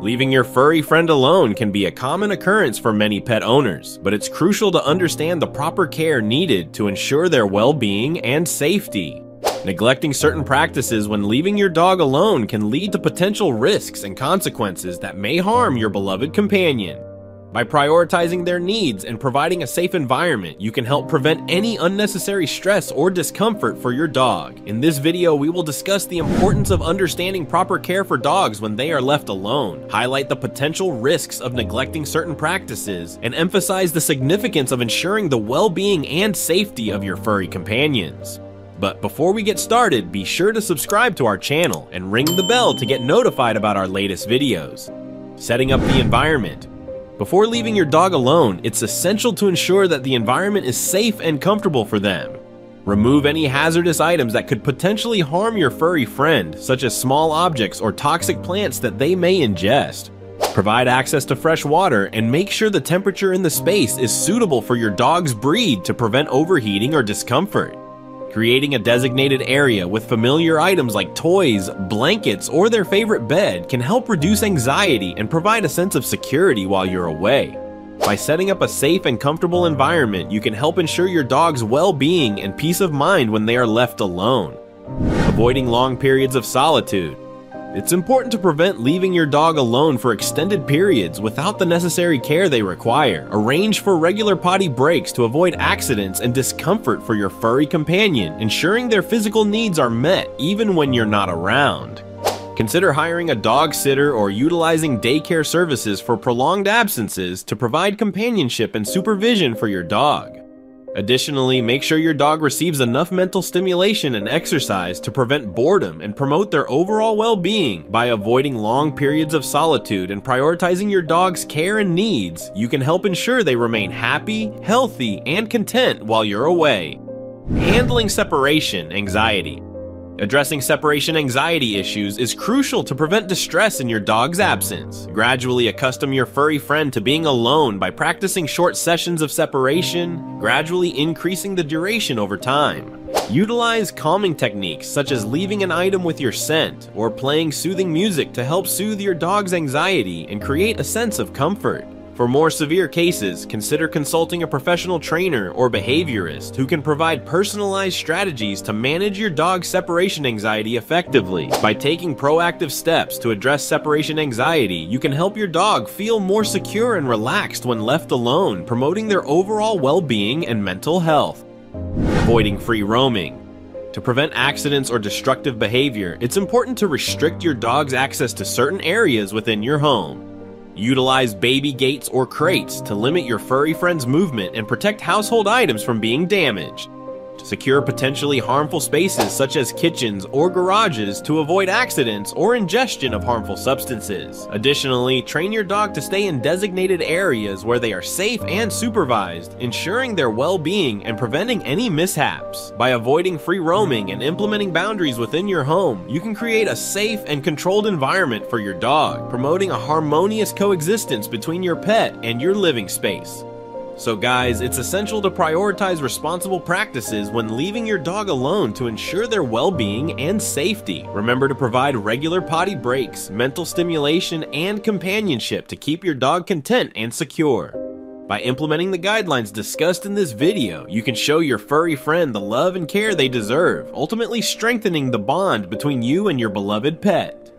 Leaving your furry friend alone can be a common occurrence for many pet owners, but it's crucial to understand the proper care needed to ensure their well-being and safety. Neglecting certain practices when leaving your dog alone can lead to potential risks and consequences that may harm your beloved companion. By prioritizing their needs and providing a safe environment, you can help prevent any unnecessary stress or discomfort for your dog. In this video, we will discuss the importance of understanding proper care for dogs when they are left alone, highlight the potential risks of neglecting certain practices, and emphasize the significance of ensuring the well-being and safety of your furry companions. But before we get started, be sure to subscribe to our channel and ring the bell to get notified about our latest videos. Setting up the environment. Before leaving your dog alone, it's essential to ensure that the environment is safe and comfortable for them. Remove any hazardous items that could potentially harm your furry friend, such as small objects or toxic plants that they may ingest. Provide access to fresh water and make sure the temperature in the space is suitable for your dog's breed to prevent overheating or discomfort. Creating a designated area with familiar items like toys, blankets, or their favorite bed can help reduce anxiety and provide a sense of security while you're away. By setting up a safe and comfortable environment, you can help ensure your dog's well-being and peace of mind when they are left alone. Avoiding long periods of solitude. It's important to prevent leaving your dog alone for extended periods without the necessary care they require. Arrange for regular potty breaks to avoid accidents and discomfort for your furry companion, ensuring their physical needs are met even when you're not around. Consider hiring a dog sitter or utilizing daycare services for prolonged absences to provide companionship and supervision for your dog. Additionally, make sure your dog receives enough mental stimulation and exercise to prevent boredom and promote their overall well-being. By avoiding long periods of solitude and prioritizing your dog's care and needs, you can help ensure they remain happy, healthy, and content while you're away. Handling separation anxiety. Addressing separation anxiety issues is crucial to prevent distress in your dog's absence. Gradually accustom your furry friend to being alone by practicing short sessions of separation, gradually increasing the duration over time. Utilize calming techniques such as leaving an item with your scent or playing soothing music to help soothe your dog's anxiety and create a sense of comfort. For more severe cases, consider consulting a professional trainer or behaviorist who can provide personalized strategies to manage your dog's separation anxiety effectively. By taking proactive steps to address separation anxiety, you can help your dog feel more secure and relaxed when left alone, promoting their overall well-being and mental health. Avoiding free roaming. To prevent accidents or destructive behavior, it's important to restrict your dog's access to certain areas within your home. Utilize baby gates or crates to limit your furry friend's movement and protect household items from being damaged. Secure potentially harmful spaces such as kitchens or garages to avoid accidents or ingestion of harmful substances. Additionally, train your dog to stay in designated areas where they are safe and supervised, ensuring their well-being and preventing any mishaps. By avoiding free roaming and implementing boundaries within your home, you can create a safe and controlled environment for your dog, promoting a harmonious coexistence between your pet and your living space. So guys, it's essential to prioritize responsible practices when leaving your dog alone to ensure their well-being and safety. Remember to provide regular potty breaks, mental stimulation, and companionship to keep your dog content and secure. By implementing the guidelines discussed in this video, you can show your furry friend the love and care they deserve, ultimately strengthening the bond between you and your beloved pet.